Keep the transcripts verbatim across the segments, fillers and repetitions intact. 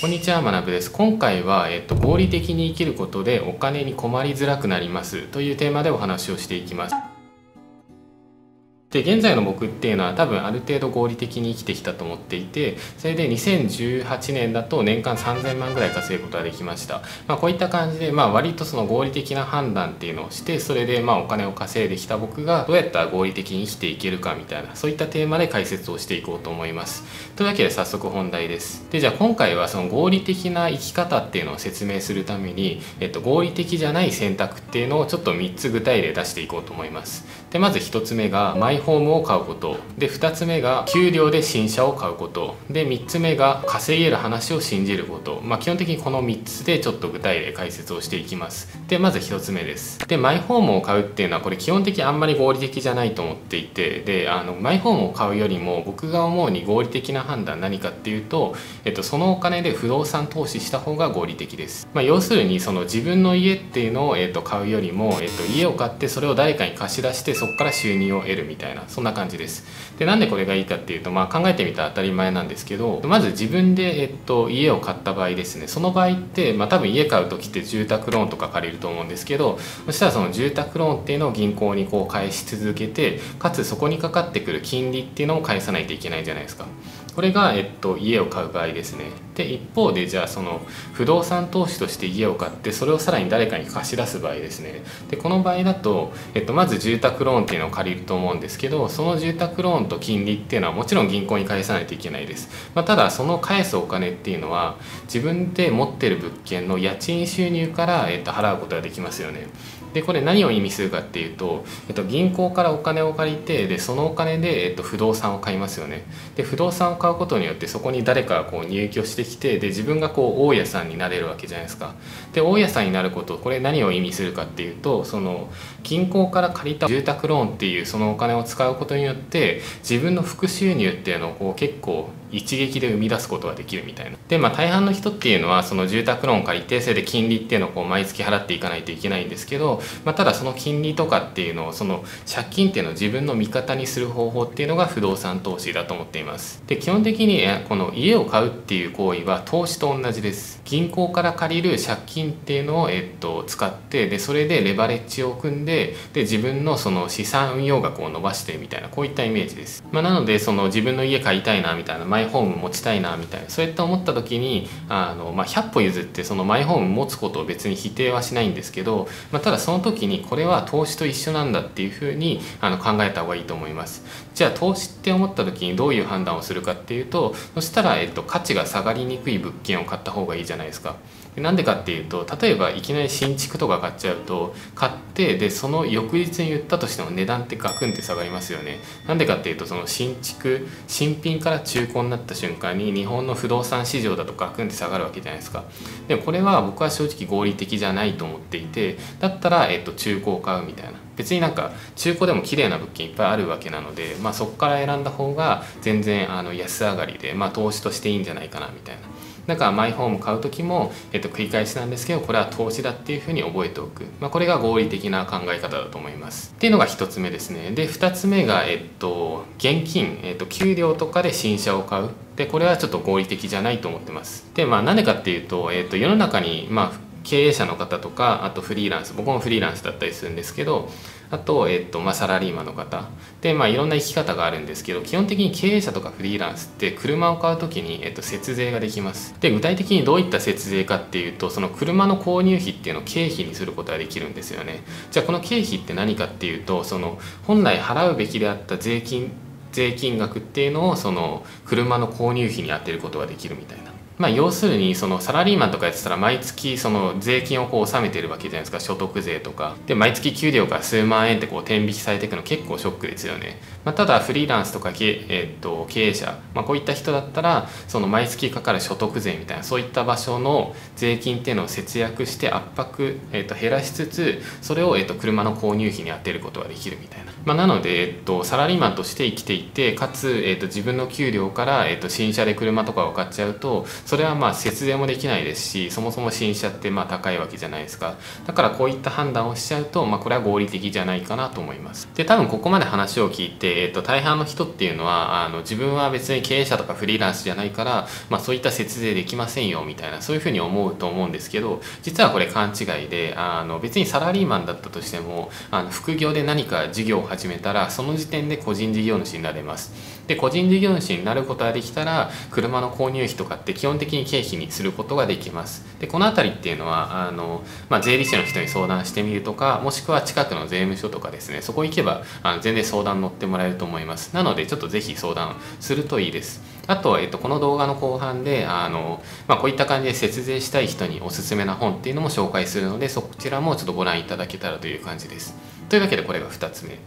こんにちは、まなぶです。今回は、えっと、合理的に生きることでお金に困りづらくなりますというテーマでお話をしていきます。で、現在の僕っていうのは多分ある程度合理的に生きてきたと思っていて、それでにせんじゅうはちねんだと年間さんぜんまんぐらい稼ぐことができました。まあ、こういった感じで、まあ、割とその合理的な判断っていうのをして、それでまあお金を稼いできた僕がどうやったら合理的に生きていけるかみたいな、そういったテーマで解説をしていこうと思います。というわけで早速本題です。で、じゃあ今回はその合理的な生き方っていうのを説明するために、えっと、合理的じゃない選択っていうのをちょっとみっつ具体例出していこうと思います。で、まずひとつめがマイホームを買うことで、ふたつめが給料で新車を買うことで、みっつめが稼げる話を信じること、まあ、基本的にこのみっつでちょっと具体例解説をしていきます。で、まずひとつめです。で、マイホームを買うっていうのはこれ基本的にあんまり合理的じゃないと思っていて、で、あのマイホームを買うよりも僕が思うに合理的な判断何かっていうと、えっと、そのお金で不動産投資した方が合理的です。まあ、要するにその自分の家っていうのを、えっと、買うよりも、えっと、家を買ってそれを誰かに貸し出してそこから収入を得るみたいな、そんな感じです。で、なんでこれがいいかっていうと、まあ、考えてみたら当たり前なんですけど、まず自分で、えっと、家を買った場合ですね、その場合って、まあ、多分家買う時って住宅ローンとか借りると思うんですけど、そしたらその住宅ローンっていうのを銀行にこう返し続けて、かつそこにかかってくる金利っていうのも返さないといけないじゃないですか。これが、えっと、家を買う場合ですね。で、一方でじゃあその不動産投資として家を買ってそれをさらに誰かに貸し出す場合ですね。で、この場合だと、えっと、まず住宅ローンっていうのを借りると思うんですけど、その住宅ローンと金利っていうのはもちろん銀行に返さないといけないです。まあ、ただその返すお金っていうのは自分で持ってる物件の家賃収入から、えっと、払うことができますよね。で、これ何を意味するかっていうと、えっと、銀行からお金を借りて、でそのお金で、えっと、不動産を買いますよね。で、不動産を買うことによってそこに誰かがこう入居してきて、で自分がこう大家さんになれるわけじゃないですか。で、大家さんになること、これ何を意味するかっていうと、その銀行から借りた住宅ローンっていうそのお金を使うことによって自分の副収入っていうのをこう結構一撃で生み出すことができるみたいな。で、まあ、大半の人っていうのはその住宅ローン借りて、それで金利っていうのをこう毎月払っていかないといけないんですけど、まあ、ただその金利とかっていうのを、その借金っていうのを自分の味方にする方法っていうのが不動産投資だと思っています。で、基本的にこの家を買うっていう行為は投資と同じです。銀行から借りる借金っていうのを、えっと、使って、でそれでレバレッジを組んで、で自分のその資産運用額を伸ばしてみたいな、こういったイメージです。まあ、なのでその自分の家買いたいなみたいな、マイホーム持ちたいなみたいな、そういった思った時に、あの、まあ、ひゃっぽ譲ってそのマイホーム持つことを別に否定はしないんですけど、まあ、ただその時にこれは投資と一緒なんだっていうふうにあの考えた方がいいと思います。じゃあ投資って思った時にどういう判断をするかっていうと、そしたら、えっと、価値が下がりにくい物件を買った方がいいじゃないですか。なんでかっていうと、例えばいきなり新築とか買っちゃうと、買って、でその翌日に売ったとしても値段ってガクンって下がりますよね。なんでかっていうと、その新築新品から中古になった瞬間に日本の不動産市場だとガクンって下がるわけじゃないですか。でもこれは僕は正直合理的じゃないと思っていて、だったら、えっと、中古を買うみたいな。別になんか中古でも綺麗な物件いっぱいあるわけなので、まあ、そこから選んだ方が全然あの安上がりで、まあ、投資としていいんじゃないかなみたいな。だからマイホーム買う時も、えっと、繰り返しなんですけど、これは投資だっていうふうに覚えておく、まあ、これが合理的な考え方だと思いますっていうのがひとつめですね。で、ふたつめが、えっと、現金、えっと、給料とかで新車を買う。で、これはちょっと合理的じゃないと思ってます。で、まあ、なんでかっていうと、えっと、世の中に、まあ、経営者の方とか、あとフリーランス、僕もフリーランスだったりするんですけど、あと、えっとまあ、サラリーマンの方で、まあ、いろんな生き方があるんですけど、基本的に経営者とかフリーランスって車を買う時に、えっと、節税ができます。で、具体的にどういった節税かっていうと、その車の購入費っていうのを経費にすることができるんですよね。じゃあこの経費って何かっていうと、その本来払うべきであった税金税金額っていうのをその車の購入費に充てることができるみたいな。まあ、要するにそのサラリーマンとかやってたら毎月その税金をこう納めてるわけじゃないですか、所得税とかで。毎月給料が数万円ってこう転引きされていくの結構ショックですよね。まあ、ただフリーランスとか、えっと、経営者、まあ、こういった人だったらその毎月かかる所得税みたいな、そういった場所の税金っていうのを節約して圧迫、えっと、減らしつつ、それを、えっと、車の購入費に充てることができるみたいな。まあ、なので、えっと、サラリーマンとして生きていて、かつ、えっと、自分の給料から、えっと、新車で車とかを買っちゃうと、それはまあ節税もできないですし、そもそも新車ってまあ高いわけじゃないですか。だからこういった判断をしちゃうと、まあ、これは合理的じゃないかなと思います。で、多分ここまで話を聞いて、えっと、大半の人っていうのはあの自分は別に経営者とかフリーランスじゃないから、まあ、そういった節税できませんよみたいな、そういうふうに思うと思うんですけど、実はこれ勘違いで、あの別にサラリーマンだったとしてもあの副業で何か事業を始めたら、その時点で個人事業主になれます。で、個人事業主になることができたら、車の購入費とかって基本的に経費にすることができます。で、この辺りっていうのはあの、まあ、税理士の人に相談してみるとか、もしくは近くの税務署とかですね、そこ行けばあの全然相談乗ってもらえると思います。なのでちょっとぜひ相談するといいです。あと、えっと、この動画の後半であの、まあ、こういった感じで節税したい人におすすめな本っていうのも紹介するので、そちらもちょっとご覧いただけたらという感じです。というわけでこれがふたつめ。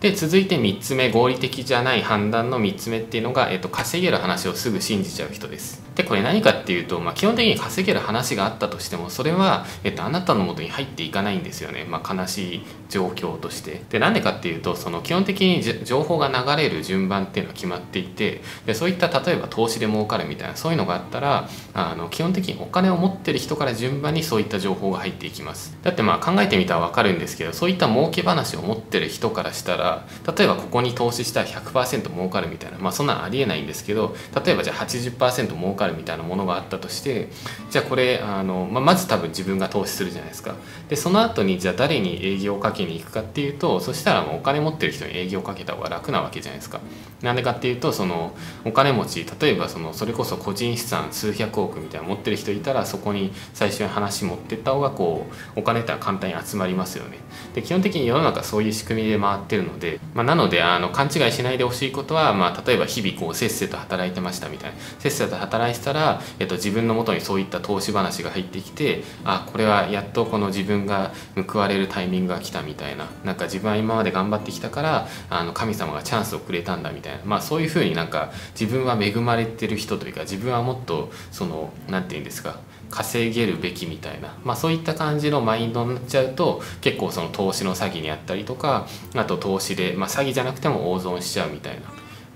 で、続いてみっつめ、合理的じゃない判断のみっつめっていうのが、えっと、稼げる話をすぐ信じちゃう人です。で、これ何かっていうと、まあ、基本的に稼げる話があったとしても、それは、えっと、あなたの元に入っていかないんですよね。まあ、悲しい状況として。で、なんでかっていうと、その基本的に情報が流れる順番っていうのは決まっていて、で、そういった例えば投資で儲かるみたいな、そういうのがあったら、あの、基本的にお金を持ってる人から順番にそういった情報が入っていきます。だってまあ考えてみたらわかるんですけど、そういった儲け話を持ってる人からしたら、例えばここに投資したら ひゃくパーセント 儲かるみたいな、まあそんなんありえないんですけど、例えばじゃあ はちじゅっパーセント 儲かるみたいなものがあったとして、じゃあこれあの、まあ、まず多分自分が投資するじゃないですか。で、その後にじゃあ誰に営業をかけに行くかっていうと、そしたらもうお金持ってる人に営業をかけた方が楽なわけじゃないですか。なんでかっていうと、そのお金持ち、例えばそのそれこそ個人資産数百億みたいな持ってる人いたら、そこに最初に話持ってった方がこうお金って簡単に集まりますよね。で、基本的に世の中そういう仕組みで回ってるので、まあ、なのであの勘違いしないでほしいことは、まあ、例えば日々こうせっせと働いてましたみたいな、せっせと働いてたら、えっと、自分のもとにそういった投資話が入ってきて、あ、これはやっとこの自分が報われるタイミングが来たみたいな、なんか自分は今まで頑張ってきたからあの神様がチャンスをくれたんだみたいな、まあ、そういうふうになんか自分は恵まれてる人というか、自分はもっとその何て言うんですか、稼げるべきみたいな、まあ、そういった感じのマインドになっちゃうと、結構その投資の詐欺にあったりとか、あと投資で、まあ、詐欺じゃなくても大損しちゃうみたいな。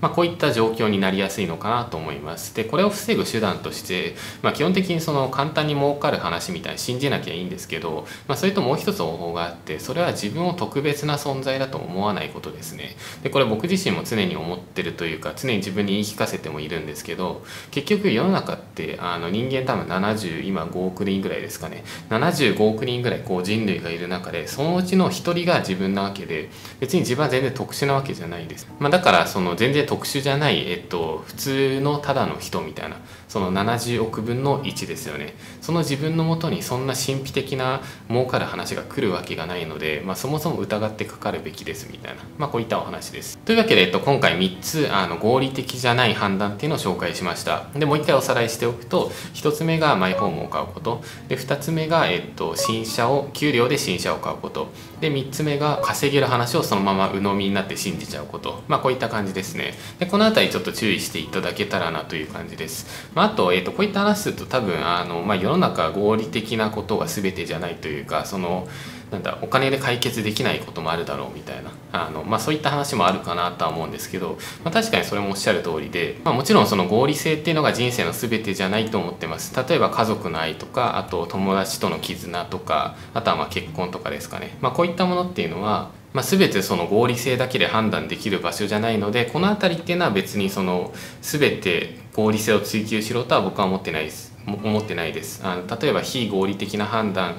まあこういった状況になりやすいのかなと思います。で、これを防ぐ手段として、まあ、基本的にその簡単に儲かる話みたいに信じなきゃいいんですけど、まあ、それともう一つ方法があって、それは自分を特別な存在だと思わないことですね。で、これ僕自身も常に思ってるというか、常に自分に言い聞かせてもいるんですけど、結局世の中ってあの人間多分ななじゅう、今ごおく人ぐらいですかね。ななじゅうごおく人ぐらいこう人類がいる中で、そのうちのひとりが自分なわけで、別に自分は全然特殊なわけじゃないです。まあ、だからその全然特殊じゃない、えっと、普通のただの人みたいな、そのななじゅうおくぶんのいちですよね。その自分のもとにそんな神秘的な儲かる話が来るわけがないので、まあ、そもそも疑ってかかるべきですみたいな、まあ、こういったお話です。というわけで、えっと、今回みっつあの合理的じゃない判断っていうのを紹介しました。で、もう一回おさらいしておくと、ひとつめがマイホームを買うこと、でふたつめが、えっと、新車を給料で新車を買うこと、でみっつめが稼げる話をそのまま鵜呑みになって信じちゃうこと、まあ、こういった感じですね。で、この辺りちょっと注意していただけたらなという感じです。まあ、あと、えっと、こういった話すると多分あの、まあ、世の中合理的なことが全てじゃないというか、そのなんだお金で解決できないこともあるだろうみたいな、あの、まあ、そういった話もあるかなとは思うんですけど、まあ、確かにそれもおっしゃる通りで、まあ、もちろんその合理性っていうのが人生の全てじゃないと思ってます。例えば家族の愛とか、あと友達との絆とか、あとはまあ結婚とかですかね、まあ、こういったものっていうのはまあ全てその合理性だけで判断できる場所じゃないので、この辺りっていうのは別にその全て合理性を追求しろとは僕は思ってないです。思ってないです。あの例えば非合理的な判断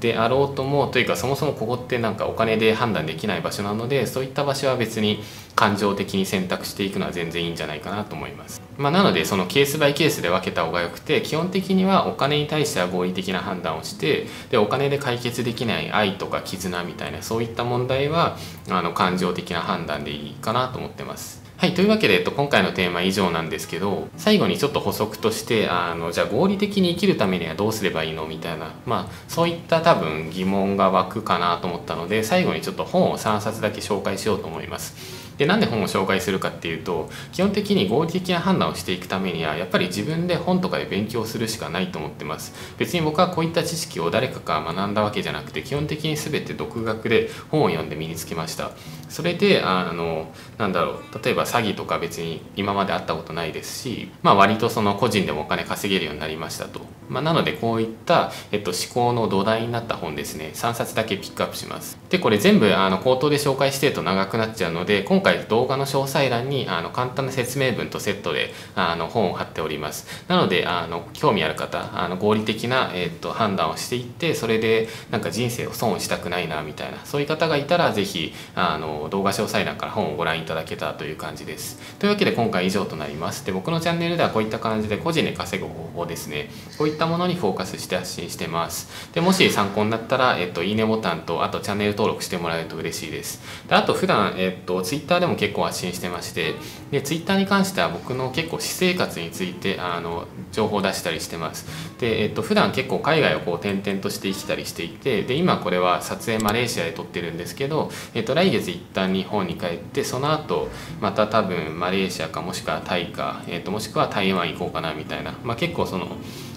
であろうとも、というかそもそもここってなんかお金で判断できない場所なので、そういった場所は別に感情的に選択していくのは全然いいんじゃないかなと思います。まあ、なのでそのケースバイケースで分けた方がよくて、基本的にはお金に対しては合理的な判断をして、でお金で解決できない愛とか絆みたいな、そういった問題はあの感情的な判断でいいかなと思ってます。はい、というわけで、えっと、今回のテーマは以上なんですけど、最後にちょっと補足として、あの、じゃあ合理的に生きるためにはどうすればいいのみたいな、まあ、そういった多分疑問が湧くかなと思ったので、最後にちょっと本をさんさつだけ紹介しようと思います。でなんで本を紹介するかっていうと、基本的に合理的な判断をしていくためにはやっぱり自分で本とかで勉強するしかないと思ってます。別に僕はこういった知識を誰かから学んだわけじゃなくて、基本的に全て独学で本を読んで身につけました。それであのなんだろう、例えば詐欺とか別に今まであったことないですし、まあ、割とその個人でもお金稼げるようになりましたと。まあ、なのでこういった、えっと、思考の土台になった本ですね、さんさつだけピックアップします。でこれ全部あの口頭で紹介してると長くなっちゃうので、今回動画の詳細欄にあの簡単な説明文とセットであの本を貼っております。なのであの興味ある方、あの合理的な、えっと、判断をしていって、それでなんか人生を損したくないなみたいな、そういう方がいたら是非あの動画詳細欄から本をご覧いただけたらという感じです。というわけで今回以上となります。で僕のチャンネルではこういった感じで個人で稼ぐ方法ですね、こういったものにフォーカスして発信してます。でもし参考になったら、えっと、いいねボタンとあとチャンネル登録してもらえると嬉しいです。であと普段、えっと、Twitter でも結構発信してまして、で Twitter に関しては僕の結構私生活についてあの情報を出したりしてます。で、えっと、普段結構海外をこう転々として生きたりしていて、で今これは撮影マレーシアで撮ってるんですけど、えっと、来月一旦日本に帰って、その後また多分マレーシアかもしくはタイか、えっと、もしくは台湾行こうかなみたいな、まあ、結構その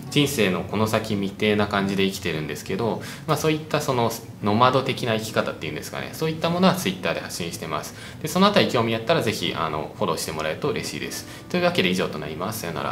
人生のこの先未定な感じで生きてるんですけど、まあ、そういったそのノマド的な生き方っていうんですかね、そういったものは Twitter で発信してます。でそのあたり興味あったら是非あのフォローしてもらえると嬉しいです。というわけで以上となります。さよなら。